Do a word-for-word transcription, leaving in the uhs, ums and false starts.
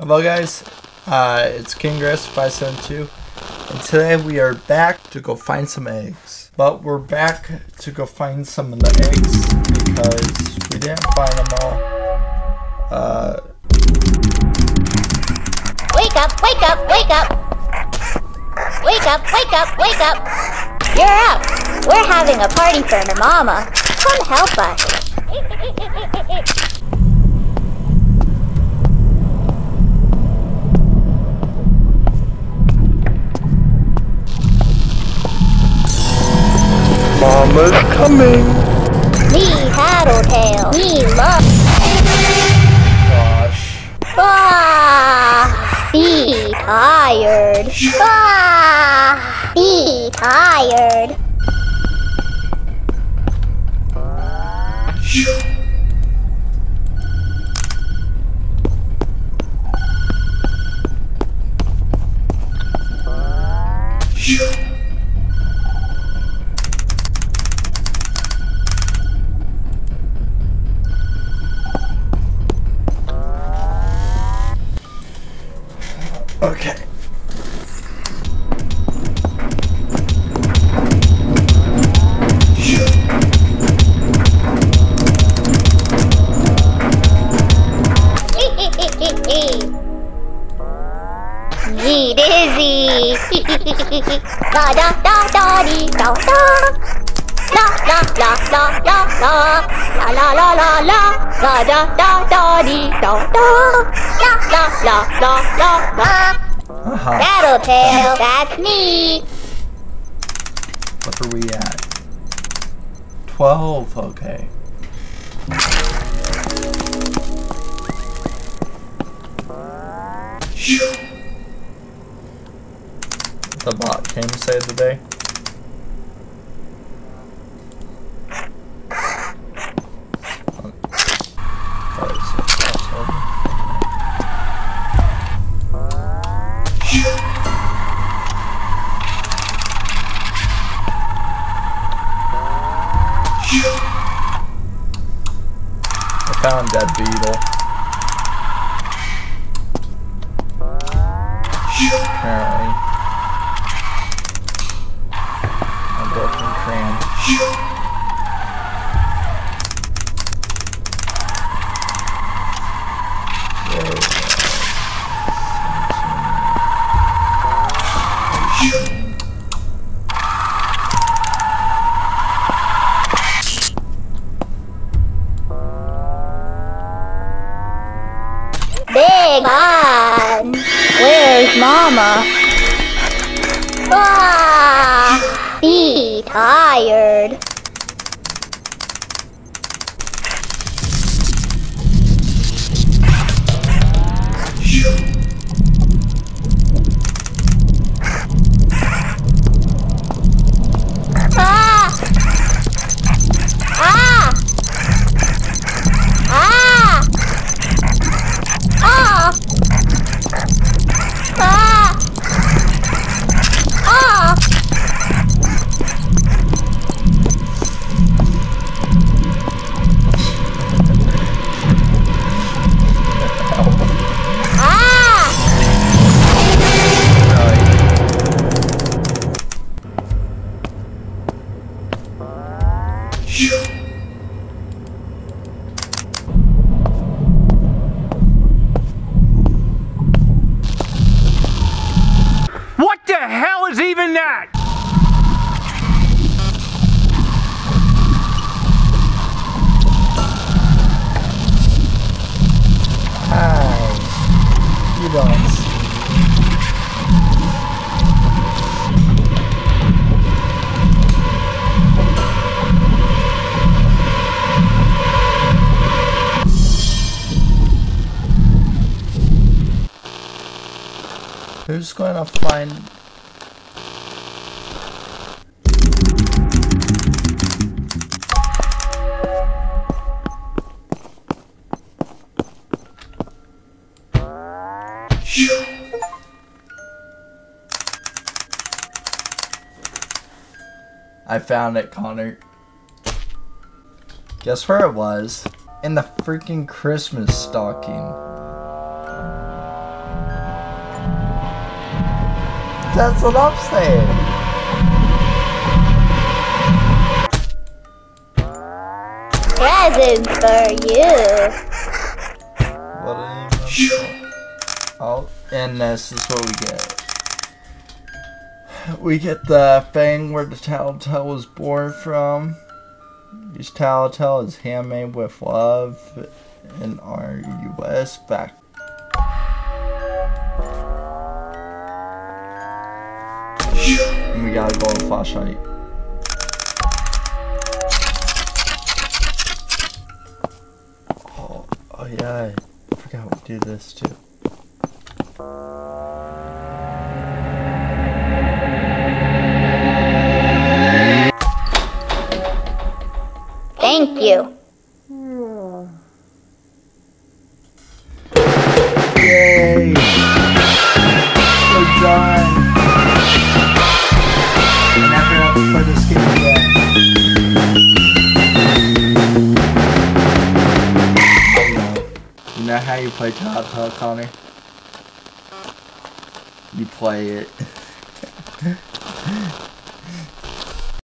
Hello guys, uh, it's Kinggrass five seven two, and today we are back to go find some eggs. But we're back to go find some of the eggs because we didn't find them all. Uh, wake up, wake up, wake up! Wake up, wake up, wake up! You're up! We're having a party for your mama. Come help us! Mama's coming! Me, Tattletail! Me, love! Gosh. Ah, be tired! Ah, be tired! Shoo. Okay. Dee dizzy. Da da da da dee da da. La la la la la la. La la la la la. Da da da da dee da da. La la la la la la. Uh-huh. Tattletail, that's me. What are we at? Twelve. Okay. The bot came to save the day. I found that beetle. Apparently. A broken crayon. Big man, where's Mama? Ah, be tired. What the hell is even that? Hi. You don't see. Who's gonna find? I found it, Connor. Guess where it was? In the freaking Christmas stocking. That's what I'm saying. Present for you. What is it? Oh, and this is what we get. We get the thing where the Tattletail was born from. This Tattletail is handmade with love in our U S factory. And we gotta go on flashlight. Oh yeah, I forgot we do this too. Thank you. Yay! We're done. And now we have to play this game again. Is that how you play Todd, huh, Connor? You play it.